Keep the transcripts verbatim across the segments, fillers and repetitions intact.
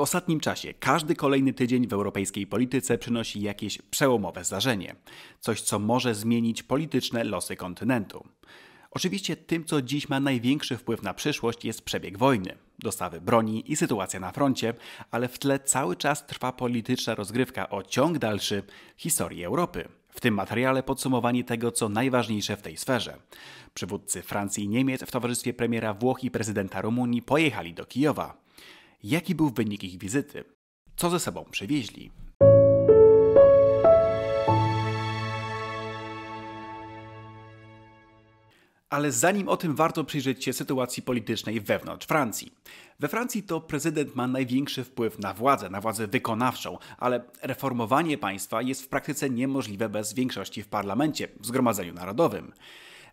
W ostatnim czasie każdy kolejny tydzień w europejskiej polityce przynosi jakieś przełomowe zdarzenie. Coś, co może zmienić polityczne losy kontynentu. Oczywiście tym, co dziś ma największy wpływ na przyszłość, jest przebieg wojny, dostawy broni i sytuacja na froncie, ale w tle cały czas trwa polityczna rozgrywka o ciąg dalszy historii Europy. W tym materiale podsumowanie tego, co najważniejsze w tej sferze. Przywódcy Francji i Niemiec w towarzystwie premiera Włoch i prezydenta Rumunii pojechali do Kijowa. Jaki był wynik ich wizyty? Co ze sobą przywieźli? Ale zanim o tym, warto przyjrzeć się sytuacji politycznej wewnątrz Francji. We Francji to prezydent ma największy wpływ na władzę, na władzę wykonawczą, ale reformowanie państwa jest w praktyce niemożliwe bez większości w parlamencie, w Zgromadzeniu Narodowym.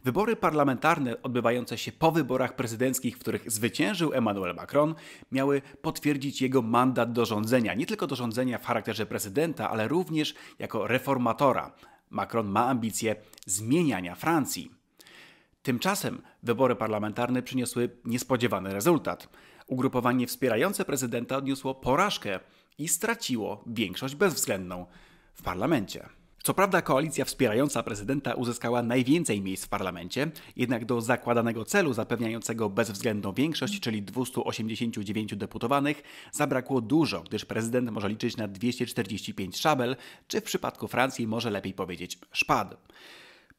Wybory parlamentarne odbywające się po wyborach prezydenckich, w których zwyciężył Emmanuel Macron, miały potwierdzić jego mandat do rządzenia. Nie tylko do rządzenia w charakterze prezydenta, ale również jako reformatora. Macron ma ambicje zmieniania Francji. Tymczasem wybory parlamentarne przyniosły niespodziewany rezultat. Ugrupowanie wspierające prezydenta odniosło porażkę i straciło większość bezwzględną w parlamencie. Co prawda koalicja wspierająca prezydenta uzyskała najwięcej miejsc w parlamencie, jednak do zakładanego celu zapewniającego bezwzględną większość, czyli dwustu osiemdziesięciu dziewięciu deputowanych, zabrakło dużo, gdyż prezydent może liczyć na dwieście czterdzieści pięć szabel, czy w przypadku Francji może lepiej powiedzieć szpad.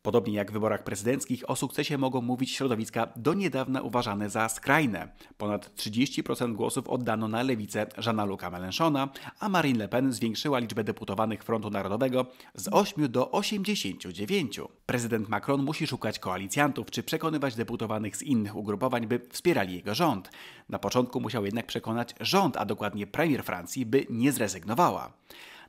Podobnie jak w wyborach prezydenckich, o sukcesie mogą mówić środowiska do niedawna uważane za skrajne. Ponad trzydzieści procent głosów oddano na lewicę Jeana-Luca Mélenchona, a Marine Le Pen zwiększyła liczbę deputowanych Frontu Narodowego z ośmiu do osiemdziesięciu dziewięciu. Prezydent Macron musi szukać koalicjantów czy przekonywać deputowanych z innych ugrupowań, by wspierali jego rząd. Na początku musiał jednak przekonać rząd, a dokładnie premier Francji, by nie zrezygnowała.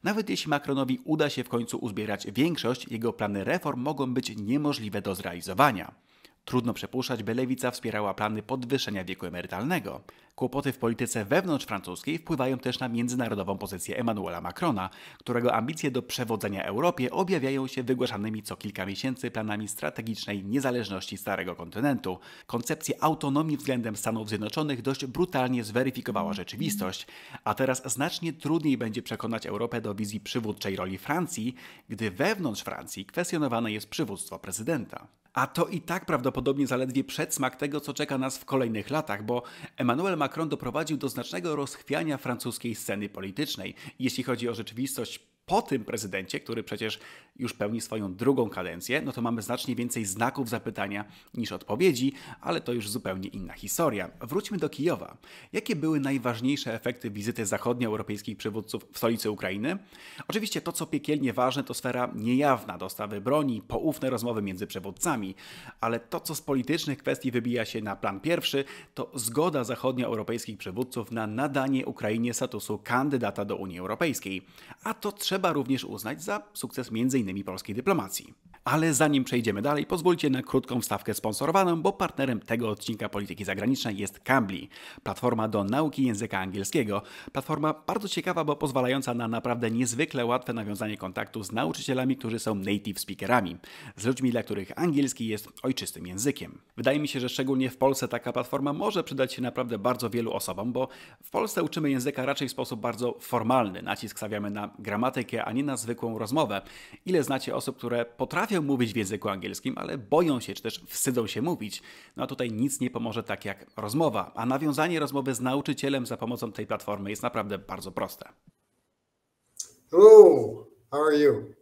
Nawet jeśli Macronowi uda się w końcu uzbierać większość, jego plany reform mogą być niemożliwe do zrealizowania. Trudno przypuszczać, by lewica wspierała plany podwyższenia wieku emerytalnego. Kłopoty w polityce wewnątrz francuskiej wpływają też na międzynarodową pozycję Emmanuela Macrona, którego ambicje do przewodzenia Europie objawiają się wygłaszanymi co kilka miesięcy planami strategicznej niezależności Starego Kontynentu. Koncepcję autonomii względem Stanów Zjednoczonych dość brutalnie zweryfikowała rzeczywistość, a teraz znacznie trudniej będzie przekonać Europę do wizji przywódczej roli Francji, gdy wewnątrz Francji kwestionowane jest przywództwo prezydenta. A to i tak prawdopodobnie zaledwie przedsmak tego, co czeka nas w kolejnych latach, bo Emmanuel Macron doprowadził do znacznego rozchwiania francuskiej sceny politycznej, jeśli chodzi o rzeczywistość. Po tym prezydencie, który przecież już pełni swoją drugą kadencję, no to mamy znacznie więcej znaków zapytania niż odpowiedzi, ale to już zupełnie inna historia. Wróćmy do Kijowa. Jakie były najważniejsze efekty wizyty zachodnioeuropejskich przywódców w stolicy Ukrainy? Oczywiście to, co piekielnie ważne, to sfera niejawna, dostawy broni, poufne rozmowy między przywódcami, ale to, co z politycznych kwestii wybija się na plan pierwszy, to zgoda zachodnioeuropejskich przywódców na nadanie Ukrainie statusu kandydata do Unii Europejskiej. A to trzeba Trzeba również uznać za sukces między innymi polskiej dyplomacji. Ale zanim przejdziemy dalej, pozwólcie na krótką wstawkę sponsorowaną, bo partnerem tego odcinka Polityki Zagranicznej jest Cambly, platforma do nauki języka angielskiego. Platforma bardzo ciekawa, bo pozwalająca na naprawdę niezwykle łatwe nawiązanie kontaktu z nauczycielami, którzy są native speakerami, z ludźmi, dla których angielski jest ojczystym językiem. Wydaje mi się, że szczególnie w Polsce taka platforma może przydać się naprawdę bardzo wielu osobom, bo w Polsce uczymy języka raczej w sposób bardzo formalny. Nacisk stawiamy na gramatykę, a nie na zwykłą rozmowę. Ile znacie osób, które potrafią mówić w języku angielskim, ale boją się, czy też wstydzą się mówić. No a tutaj nic nie pomoże tak jak rozmowa, a nawiązanie rozmowy z nauczycielem za pomocą tej platformy jest naprawdę bardzo proste. Hello, how are you?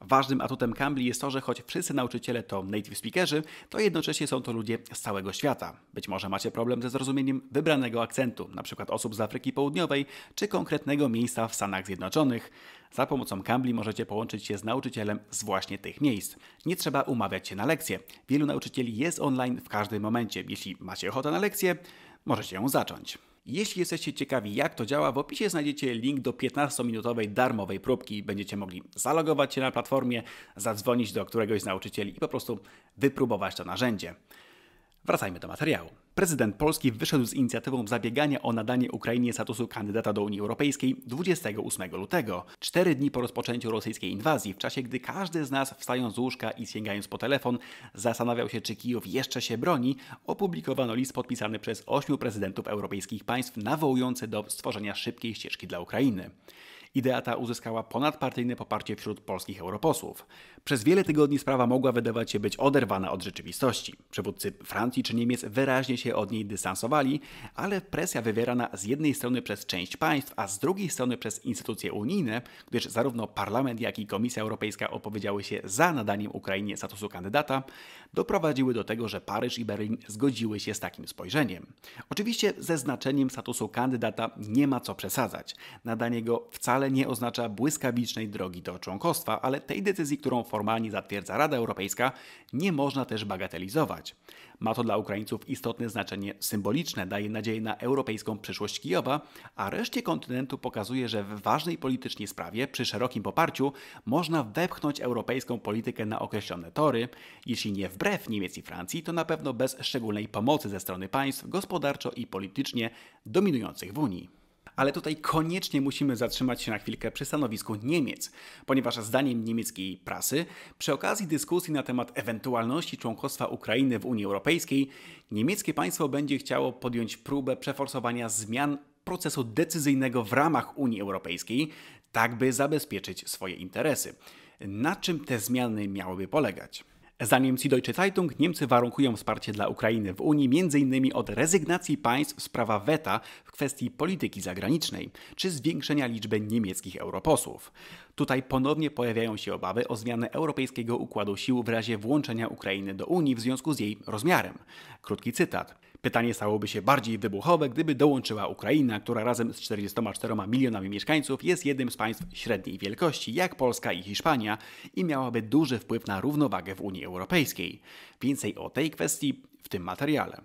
Ważnym atutem Cambly jest to, że choć wszyscy nauczyciele to native speakerzy, to jednocześnie są to ludzie z całego świata. Być może macie problem ze zrozumieniem wybranego akcentu, np. osób z Afryki Południowej, czy konkretnego miejsca w Stanach Zjednoczonych. Za pomocą Cambly możecie połączyć się z nauczycielem z właśnie tych miejsc. Nie trzeba umawiać się na lekcje. Wielu nauczycieli jest online w każdym momencie. Jeśli macie ochotę na lekcję, możecie ją zacząć. Jeśli jesteście ciekawi, jak to działa, w opisie znajdziecie link do piętnastominutowej darmowej próbki. Będziecie mogli zalogować się na platformie, zadzwonić do któregoś z nauczycieli i po prostu wypróbować to narzędzie. Wracajmy do materiału. Prezydent Polski wyszedł z inicjatywą zabiegania o nadanie Ukrainie statusu kandydata do Unii Europejskiej dwudziestego ósmego lutego, cztery dni po rozpoczęciu rosyjskiej inwazji, w czasie gdy każdy z nas, wstając z łóżka i sięgając po telefon, zastanawiał się, czy Kijów jeszcze się broni, opublikowano list podpisany przez ośmiu prezydentów europejskich państw nawołujący do stworzenia szybkiej ścieżki dla Ukrainy. Idea ta uzyskała ponadpartyjne poparcie wśród polskich europosłów. Przez wiele tygodni sprawa mogła wydawać się być oderwana od rzeczywistości. Przywódcy Francji czy Niemiec wyraźnie się od niej dystansowali, ale presja wywierana z jednej strony przez część państw, a z drugiej strony przez instytucje unijne, gdyż zarówno Parlament, jak i Komisja Europejska opowiedziały się za nadaniem Ukrainie statusu kandydata, doprowadziły do tego, że Paryż i Berlin zgodziły się z takim spojrzeniem. Oczywiście ze znaczeniem statusu kandydata nie ma co przesadzać. Nadanie go wcale nie oznacza błyskawicznej drogi do członkostwa, ale tej decyzji, którą formalnie zatwierdza Rada Europejska, nie można też bagatelizować. Ma to dla Ukraińców istotne znaczenie symboliczne, daje nadzieję na europejską przyszłość Kijowa, a reszcie kontynentu pokazuje, że w ważnej politycznie sprawie, przy szerokim poparciu, można wepchnąć europejską politykę na określone tory, jeśli nie wbrew Niemiec i Francji, to na pewno bez szczególnej pomocy ze strony państw gospodarczo i politycznie dominujących w Unii. Ale tutaj koniecznie musimy zatrzymać się na chwilkę przy stanowisku Niemiec, ponieważ zdaniem niemieckiej prasy, przy okazji dyskusji na temat ewentualności członkostwa Ukrainy w Unii Europejskiej, niemieckie państwo będzie chciało podjąć próbę przeforsowania zmian procesu decyzyjnego w ramach Unii Europejskiej, tak by zabezpieczyć swoje interesy. Na czym te zmiany miałyby polegać? Zdaniem Süddeutsche Zeitung Niemcy warunkują wsparcie dla Ukrainy w Unii między innymi od rezygnacji państw z prawa weta w kwestii polityki zagranicznej czy zwiększenia liczby niemieckich europosłów. Tutaj ponownie pojawiają się obawy o zmianę europejskiego układu sił w razie włączenia Ukrainy do Unii w związku z jej rozmiarem. Krótki cytat. Pytanie stałoby się bardziej wybuchowe, gdyby dołączyła Ukraina, która razem z czterdziestoma czterema milionami mieszkańców jest jednym z państw średniej wielkości, jak Polska i Hiszpania, i miałaby duży wpływ na równowagę w Unii Europejskiej. Więcej o tej kwestii w tym materiale.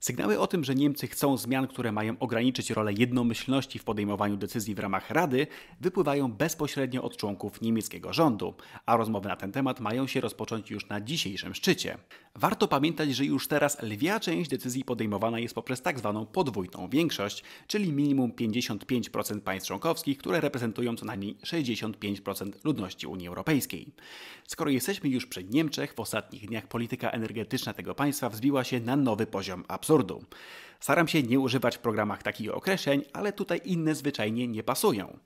Sygnały o tym, że Niemcy chcą zmian, które mają ograniczyć rolę jednomyślności w podejmowaniu decyzji w ramach Rady, wypływają bezpośrednio od członków niemieckiego rządu, a rozmowy na ten temat mają się rozpocząć już na dzisiejszym szczycie. Warto pamiętać, że już teraz lwia część decyzji podejmowana jest poprzez tak zwaną podwójną większość, czyli minimum pięćdziesiąt pięć procent państw członkowskich, które reprezentują co najmniej sześćdziesiąt pięć procent ludności Unii Europejskiej. Skoro jesteśmy już przy Niemczech, w ostatnich dniach polityka energetyczna tego państwa wzbiła się na nowy poziom absurdu. Staram się nie używać w programach takich określeń, ale tutaj inne zwyczajnie nie pasują.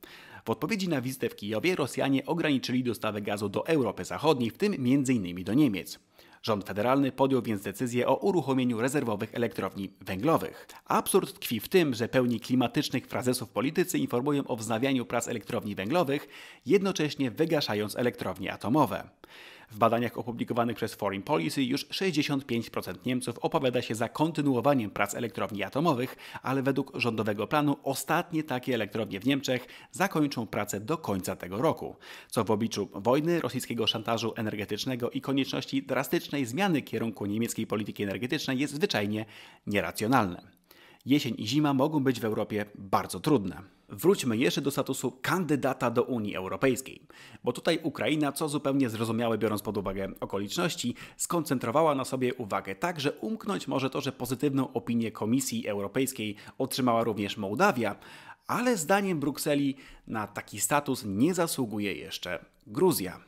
W odpowiedzi na wizytę w Kijowie Rosjanie ograniczyli dostawy gazu do Europy Zachodniej, w tym między innymi do Niemiec. Rząd federalny podjął więc decyzję o uruchomieniu rezerwowych elektrowni węglowych. Absurd tkwi w tym, że pełni klimatycznych frazesów politycy informują o wznawianiu prac elektrowni węglowych, jednocześnie wygaszając elektrownie atomowe. W badaniach opublikowanych przez Foreign Policy już sześćdziesiąt pięć procent Niemców opowiada się za kontynuowaniem prac elektrowni atomowych, ale według rządowego planu ostatnie takie elektrownie w Niemczech zakończą pracę do końca tego roku, co w obliczu wojny, rosyjskiego szantażu energetycznego i konieczności drastycznej zmiany kierunku niemieckiej polityki energetycznej jest zwyczajnie nieracjonalne. Jesień i zima mogą być w Europie bardzo trudne. Wróćmy jeszcze do statusu kandydata do Unii Europejskiej, bo tutaj Ukraina, co zupełnie zrozumiałe biorąc pod uwagę okoliczności, skoncentrowała na sobie uwagę tak, że umknąć może to, że pozytywną opinię Komisji Europejskiej otrzymała również Mołdawia, ale zdaniem Brukseli na taki status nie zasługuje jeszcze Gruzja.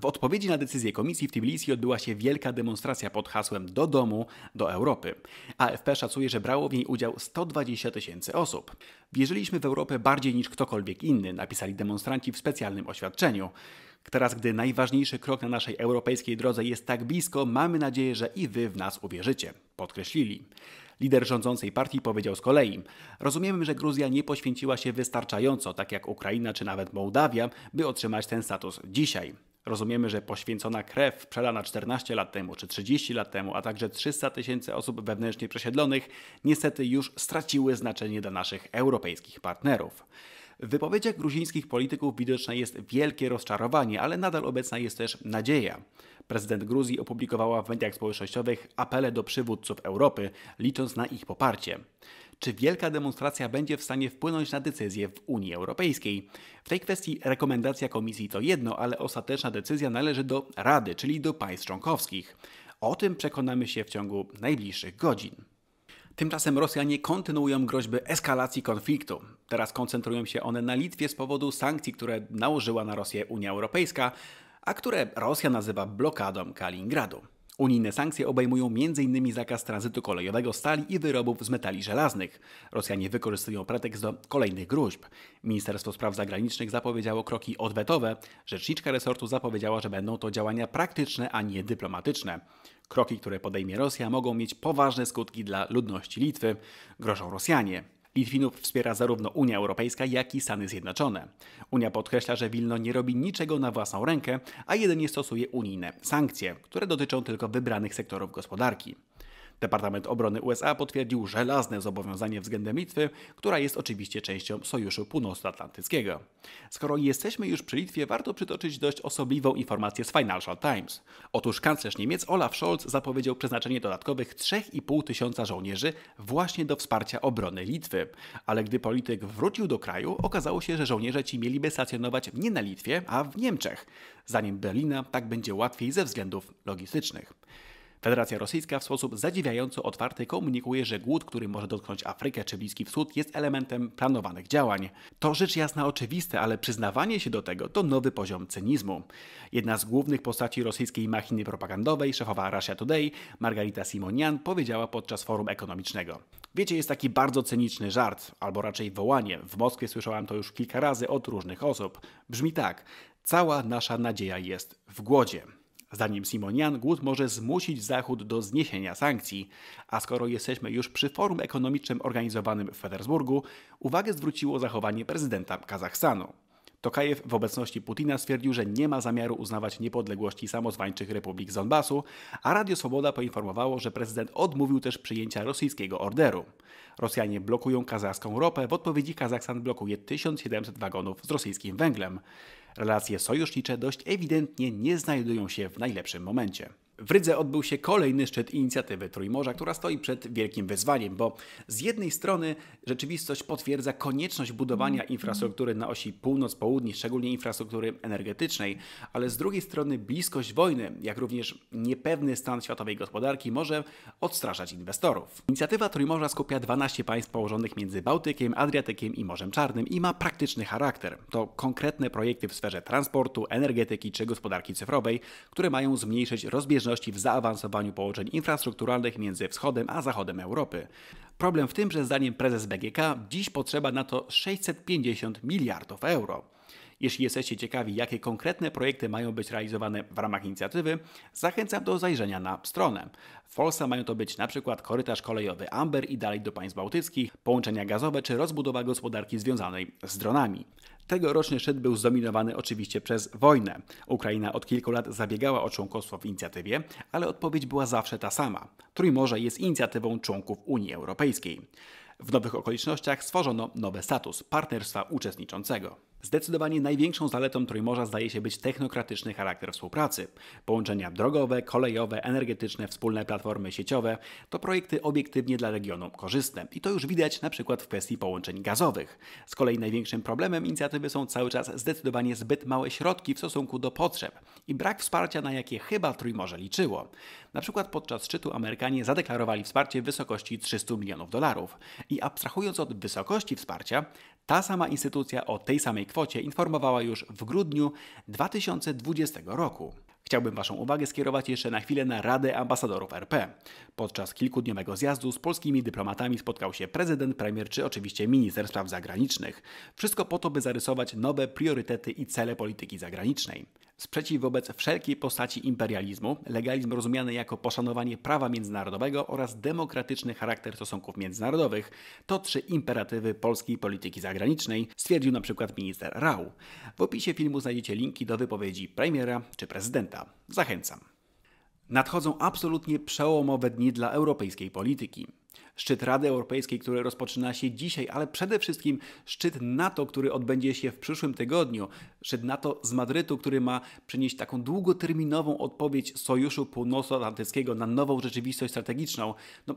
W odpowiedzi na decyzję Komisji w Tbilisi odbyła się wielka demonstracja pod hasłem Do domu, do Europy. A F P szacuje, że brało w niej udział sto dwadzieścia tysięcy osób. Wierzyliśmy w Europę bardziej niż ktokolwiek inny, napisali demonstranci w specjalnym oświadczeniu. Teraz, gdy najważniejszy krok na naszej europejskiej drodze jest tak blisko, mamy nadzieję, że i wy w nas uwierzycie, podkreślili. Lider rządzącej partii powiedział z kolei: rozumiemy, że Gruzja nie poświęciła się wystarczająco, tak jak Ukraina czy nawet Mołdawia, by otrzymać ten status dzisiaj. Rozumiemy, że poświęcona krew przelana czternaście lat temu czy trzydzieści lat temu, a także trzysta tysięcy osób wewnętrznie przesiedlonych niestety już straciły znaczenie dla naszych europejskich partnerów. W wypowiedziach gruzińskich polityków widoczne jest wielkie rozczarowanie, ale nadal obecna jest też nadzieja. Prezydent Gruzji opublikowała w mediach społecznościowych apele do przywódców Europy, licząc na ich poparcie. Czy wielka demonstracja będzie w stanie wpłynąć na decyzję w Unii Europejskiej? W tej kwestii rekomendacja Komisji to jedno, ale ostateczna decyzja należy do Rady, czyli do państw członkowskich. O tym przekonamy się w ciągu najbliższych godzin. Tymczasem Rosjanie kontynuują groźby eskalacji konfliktu. Teraz koncentrują się one na Litwie z powodu sankcji, które nałożyła na Rosję Unia Europejska, a które Rosja nazywa blokadą Kaliningradu. Unijne sankcje obejmują m.in. zakaz tranzytu kolejowego stali i wyrobów z metali żelaznych. Rosjanie wykorzystują pretekst do kolejnych gróźb. Ministerstwo Spraw Zagranicznych zapowiedziało kroki odwetowe. Rzeczniczka resortu zapowiedziała, że będą to działania praktyczne, a nie dyplomatyczne. Kroki, które podejmie Rosja, mogą mieć poważne skutki dla ludności Litwy, grożą Rosjanie. Litwinów wspiera zarówno Unia Europejska, jak i Stany Zjednoczone. Unia podkreśla, że Wilno nie robi niczego na własną rękę, a jedynie stosuje unijne sankcje, które dotyczą tylko wybranych sektorów gospodarki. Departament Obrony U S A potwierdził żelazne zobowiązanie względem Litwy, która jest oczywiście częścią Sojuszu Północnoatlantyckiego. Skoro jesteśmy już przy Litwie, warto przytoczyć dość osobliwą informację z Financial Times. Otóż kanclerz Niemiec Olaf Scholz zapowiedział przeznaczenie dodatkowych trzy i pół tysiąca żołnierzy właśnie do wsparcia obrony Litwy. Ale gdy polityk wrócił do kraju, okazało się, że żołnierze ci mieliby stacjonować nie na Litwie, a w Niemczech. Zdaniem Berlina tak będzie łatwiej ze względów logistycznych. Federacja Rosyjska w sposób zadziwiająco otwarty komunikuje, że głód, który może dotknąć Afrykę czy Bliski Wschód, jest elementem planowanych działań. To rzecz jasna oczywiste, ale przyznawanie się do tego to nowy poziom cynizmu. Jedna z głównych postaci rosyjskiej machiny propagandowej, szefowa Russia Today, Margarita Simonian, powiedziała podczas forum ekonomicznego: wiecie, jest taki bardzo cyniczny żart, albo raczej wołanie. W Moskwie słyszałam to już kilka razy od różnych osób. Brzmi tak: cała nasza nadzieja jest w głodzie. Zdaniem Simonian głód może zmusić Zachód do zniesienia sankcji. A skoro jesteśmy już przy forum ekonomicznym organizowanym w Petersburgu, uwagę zwróciło zachowanie prezydenta Kazachstanu. Tokajew w obecności Putina stwierdził, że nie ma zamiaru uznawać niepodległości samozwańczych republik z Donbasu, a Radio Swoboda poinformowało, że prezydent odmówił też przyjęcia rosyjskiego orderu. Rosjanie blokują kazachską ropę, w odpowiedzi Kazachstan blokuje tysiąc siedemset wagonów z rosyjskim węglem. Relacje sojusznicze dość ewidentnie nie znajdują się w najlepszym momencie. W Rydze odbył się kolejny szczyt inicjatywy Trójmorza, która stoi przed wielkim wyzwaniem, bo z jednej strony rzeczywistość potwierdza konieczność budowania infrastruktury na osi północ-południe, szczególnie infrastruktury energetycznej, ale z drugiej strony bliskość wojny, jak również niepewny stan światowej gospodarki może odstraszać inwestorów. Inicjatywa Trójmorza skupia dwanaście państw położonych między Bałtykiem, Adriatykiem i Morzem Czarnym i ma praktyczny charakter. To konkretne projekty w sferze transportu, energetyki czy gospodarki cyfrowej, które mają zmniejszyć rozbieżność w zaawansowaniu połączeń infrastrukturalnych między wschodem a zachodem Europy. Problem w tym, że zdaniem prezes B G K dziś potrzeba na to sześćset pięćdziesiąt miliardów euro. Jeśli jesteście ciekawi, jakie konkretne projekty mają być realizowane w ramach inicjatywy, zachęcam do zajrzenia na stronę. W Polsce mają to być na przykład korytarz kolejowy Amber i dalej do państw bałtyckich, połączenia gazowe czy rozbudowa gospodarki związanej z dronami. Tegoroczny szczyt był zdominowany oczywiście przez wojnę. Ukraina od kilku lat zabiegała o członkostwo w inicjatywie, ale odpowiedź była zawsze ta sama. Trójmorze jest inicjatywą członków Unii Europejskiej. W nowych okolicznościach stworzono nowy status partnerstwa uczestniczącego. Zdecydowanie największą zaletą Trójmorza zdaje się być technokratyczny charakter współpracy. Połączenia drogowe, kolejowe, energetyczne, wspólne platformy sieciowe to projekty obiektywnie dla regionu korzystne i to już widać na przykład w kwestii połączeń gazowych. Z kolei największym problemem inicjatywy są cały czas zdecydowanie zbyt małe środki w stosunku do potrzeb i brak wsparcia, na jakie chyba Trójmorze liczyło. Na przykład podczas szczytu Amerykanie zadeklarowali wsparcie w wysokości trzystu milionów dolarów i abstrahując od wysokości wsparcia, ta sama instytucja o tej samej kwocie informowała już w grudniu dwa tysiące dwudziestego roku. Chciałbym Waszą uwagę skierować jeszcze na chwilę na Radę Ambasadorów R P. Podczas kilkudniowego zjazdu z polskimi dyplomatami spotkał się prezydent, premier czy oczywiście minister spraw zagranicznych. Wszystko po to, by zarysować nowe priorytety i cele polityki zagranicznej. Sprzeciw wobec wszelkiej postaci imperializmu, legalizm rozumiany jako poszanowanie prawa międzynarodowego oraz demokratyczny charakter stosunków międzynarodowych to trzy imperatywy polskiej polityki zagranicznej, stwierdził na przykład minister Rau. W opisie filmu znajdziecie linki do wypowiedzi premiera czy prezydenta. Zachęcam. Nadchodzą absolutnie przełomowe dni dla europejskiej polityki. Szczyt Rady Europejskiej, który rozpoczyna się dzisiaj, ale przede wszystkim szczyt NATO, który odbędzie się w przyszłym tygodniu. Szczyt NATO z Madrytu, który ma przynieść taką długoterminową odpowiedź Sojuszu Północnoatlantyckiego na nową rzeczywistość strategiczną. No,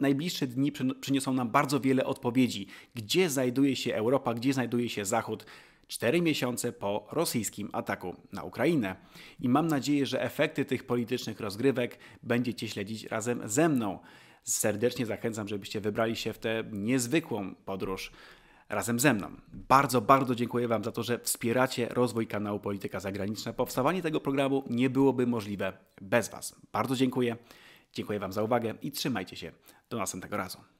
najbliższe dni przyniosą nam bardzo wiele odpowiedzi. Gdzie znajduje się Europa, gdzie znajduje się Zachód? cztery miesiące po rosyjskim ataku na Ukrainę. I mam nadzieję, że efekty tych politycznych rozgrywek będziecie śledzić razem ze mną. Serdecznie zachęcam, żebyście wybrali się w tę niezwykłą podróż razem ze mną. Bardzo, bardzo dziękuję Wam za to, że wspieracie rozwój kanału Polityka Zagraniczna. Powstawanie tego programu nie byłoby możliwe bez Was. Bardzo dziękuję. Dziękuję Wam za uwagę i trzymajcie się. Do następnego razu.